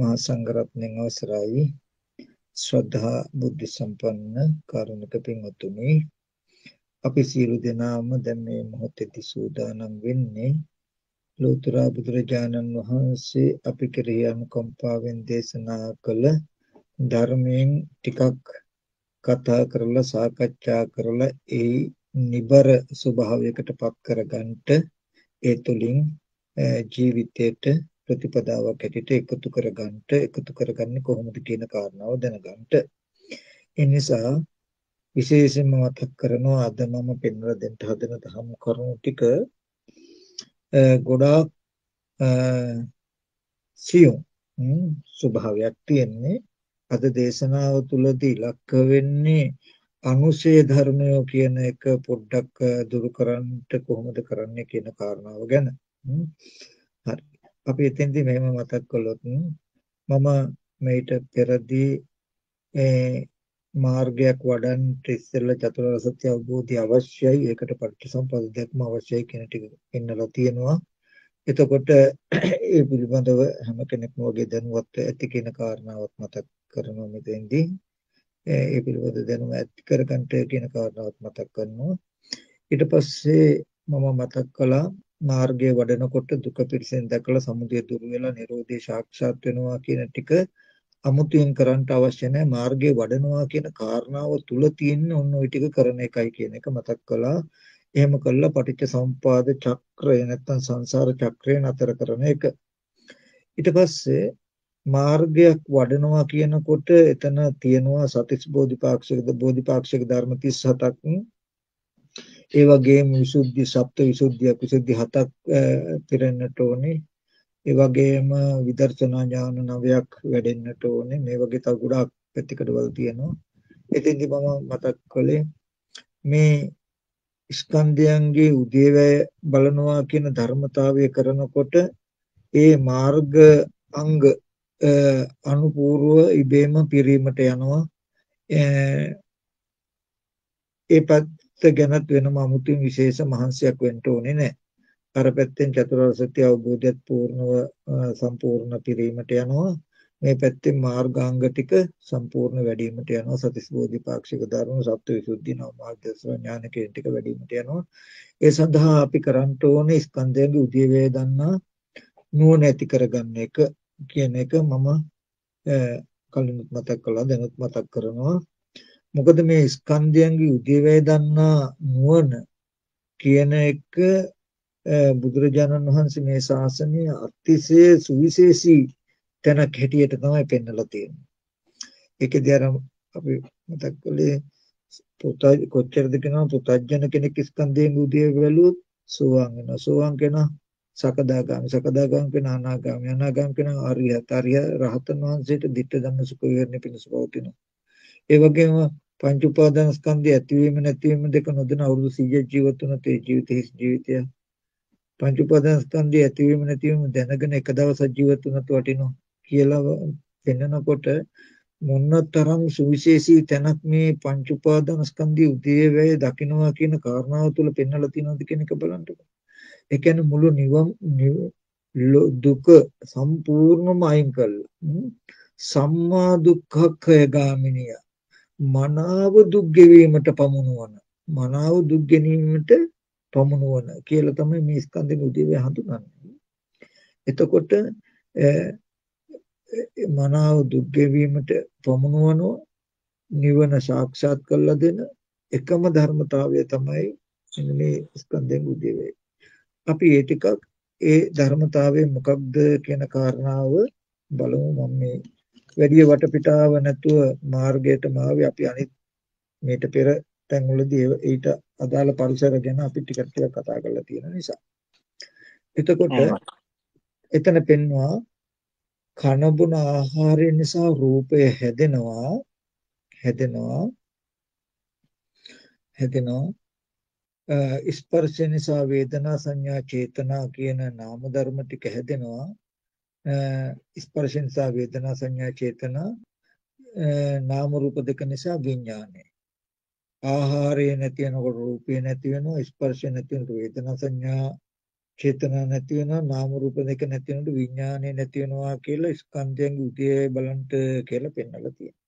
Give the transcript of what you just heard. महासंघरत्न अवसराई श्रद्धा बुद्धि संपन्न कारुणिक पिंगुतुमे අපි සියලු දෙනාම දැන් මේ මොහොතේදී සූදානම් වෙන්නේ ලෝතර බුදුරජාණන් වහන්සේ අපි කෙරෙහි අනුකම්පාවෙන් දේශනා කළ ධර්මයෙන් ටිකක් කතා කරලා සාකච්ඡා කරලා ඒ නිබර ස්වභාවයකටපත් කරගන්නට ඒ තුලින් ජීවිතයට ප්‍රතිපදාවක් ඇටිට එකතු කරගන්නේ කොහොමද කියන කාරණාව දැනගන්නට. ඒ නිසා විශේෂයෙන්ම මතක් කරනවා අද මම පෙන්වලා දෙන්න හදන ධම් කරුණු ටික ගොඩාක් සියුම් ස්වභාවයක් තියෙන්නේ. අද දේශනාව තුලදී ඉලක්ක වෙන්නේ අනුසය ධර්මය කියන එක පොඩ්ඩක් දුරු කරන්නට කොහොමද කරන්නේ කියන කාරණාව ගැන. හරි. අපි එතෙන්දී මෙහෙම මතක් කළොත් මම මේට පෙරදී මාර්ගයක් වඩන්ට ඉස්සෙල්ලා චතුරාර්ය සත්‍ය අවබෝධය අවශ්‍යයි, ඒකට පටිච්චසමුප්පාද දැක්ම අවශ්‍යයි කියන ටික ඉන්නලා තියෙනවා. එතකොට ඒ පිළිබඳව හැම කෙනෙක්ම වගේ දැනුවත් ඇති කියන කාරණාවක් මතක් කරනවා මෙතෙන්දී. ඒ පිළිබඳ දැනුම ඇති කරගන්නට කියන කාරණාවක් මතක් කරනවා. ඊට පස්සේ මම මතක් කළා මාර්ගයේ වඩනකොට දුක පිරසෙන් දැකලා සමුදය දුරු වෙලා නිරෝධය සාක්ෂාත් වෙනවා කියන ටික අමුතුවෙන් කරන්න අවශ්‍ය නැහැ. මාර්ගයේ වඩනවා කියන කාරණාව තුල තියෙන ඔන්න ඔය ටික කරන එකයි කියන එක මතක් කළා. එහෙම කළා පටිච්ච සමුප්පාද චක්‍රය නැත්තම් සංසාර චක්‍රය නතර කරන එක. ඊට පස්සේ මාර්ගයක් වඩනවා කියනකොට එතන තියෙනවා සතිස් බෝධිපාක්ෂික ධර්ම 37ක්, ඒ වගේම විසුද්ධි සප්ත විසුද්ධියක් විසුද්ධි 7ක් පිරෙන්නට ඕනේ. ඒ වගේම විදර්ශනා ඥාන 9ක් වැඩෙන්නට ඕනේ. මේ වගේ තව ගොඩාක් පැතිකඩවල තියෙනවා. එතෙන්දී මම මතක් කළේ මේ ස්කන්ධයන්ගේ උදේවැය බලනවා කියන ධර්මතාවය කරනකොට ඒ මාර්ග අංග අනුපූර්ව ඉබේම පිරීමට යනවා. ඒපත් ගැනත් වෙනම අමුතුවෙන් විශේෂ මහන්සියක් වෙන්න ඕනේ නැහැ. අර පැත්තෙන් චතුරාර්ය සත්‍ය අවබෝධයත් පූර්ණව සම්පූර්ණ පිරීමට යනවා. මේ පැත්තෙන් මාර්ගාංග ටික සම්පූර්ණ වැඩිවීමට යනවා. සතිස් බෝධිපාක්ෂික ධර්ම සප්තවිසුද්ධි නවමාර්ගදර්ශන ඥාන කියන ටික වැඩිවීමට යනවා. ඒ සඳහා අපි කරන්න ඕනේ ස්කන්ධයන්ගේ උදේවැය දන්නා නුවණ ඇති කරගන්න එක කියන එක මම කලින් මතක් කළා, දැනුත් මතක් කරනවා. මොකද මේ ස්කන්ධයන්ගේ උදේවැය දන්නා නුවණ කියන එක බුදුරජාණන් වහන්සේ මේ ශාසනය අතිශය සුවිශේෂී තැනක් හැටියට තමයි පෙන්වලා තියෙන්නේ. ඒකදී අර අපි මතක් කළේ කොච්චරද කියනවා පුතඥ කෙනෙක් ස්කන්ධයන්ගේ උදේවැය බැලුවොත් සෝවාන් වෙනවා. සෝවාන් කෙනා සකදාගාමී කෙනා අනාගාමී කෙනා අරිය රහතන් වහන්සේට ධිට්ඨ ධම්ම සුඛ විහරණය පිණිස පවතිනවා. ඒ වගේම පංච උපාදාන ස්කන්ධය ඇතිවීම නැතිවීම දෙක නොදැන අවුරුදු 100ක් ජීවත් වුණ තේ ජීවිතය පංච උපාදාන ස්කන්ධය ඇතිවීම නැතිවීම දැනගෙන එක දවසක් ජීවත් වුණත් වටිනවා කියලා වෙනනකොට මොනතරම් සුවිශේෂී තැනක් මේ පංච උපාදාන ස්කන්ධයේ උදේවැය දකින්නවා කියන කාරණාව තුළ පෙන්වලා තියෙනවද කියන එක බලන්නකො. ඒ කියන්නේ මුළු නිවන් දුක සම්පූර්ණම අයින් කළා. සම්මා දුක්ඛක්ඛය ගාමිනිය මනාව දුක් ගෙවීමට පමුණුවන කියලා තමයි මේ ස්කන්ධෙ උදේවැය හඳුන්වන්නේ. එතකොට මනාව දුක් ගෙවීමට පමුණුවන නිවන සාක්ෂාත් කරලා දෙන එකම ධර්මතාවය තමයි මේ ස්කන්ධෙ උදේවැය. අපි ඒ ටිකක් ඒ ධර්මතාවය මොකක්ද කියන කාරණාව බලමු. මම මේ වැඩි වටපිටාව නැතුව මාර්ගයටම ආවේ. අපි අනිත් මේට පෙර තැන්වලදී ඊට අදාළ පරිසර ගැන අපි ටිකක් කතා කරලා තියෙන නිසා. එතකොට එතන පෙන්වුවා කන බොන ආහාරය නිසා රූපය හැදෙනවා. ස්පර්ශය නිසා වේදනා සංඥා චේතනා කියන නාම ධර්ම ටික හැදෙනවා. ස්පර්ශ නිසා වේදනා සංඥා චේතනා නාම රූප දෙක නිසා විඥානය. ආහාරය නැති වෙනකොට රූපය නැති වෙනවා. ස්පර්ශය නැති වෙනකොට වේදනා සංඥා චේතනා නැති වෙනවා, නාම රූප දෙක නැති වෙනකොට විඥානය නැති වෙනවා කියලා ස්කන්ධයන්ගේ උදේ බලන්ට කියලා පෙන්නලා තියෙනවා.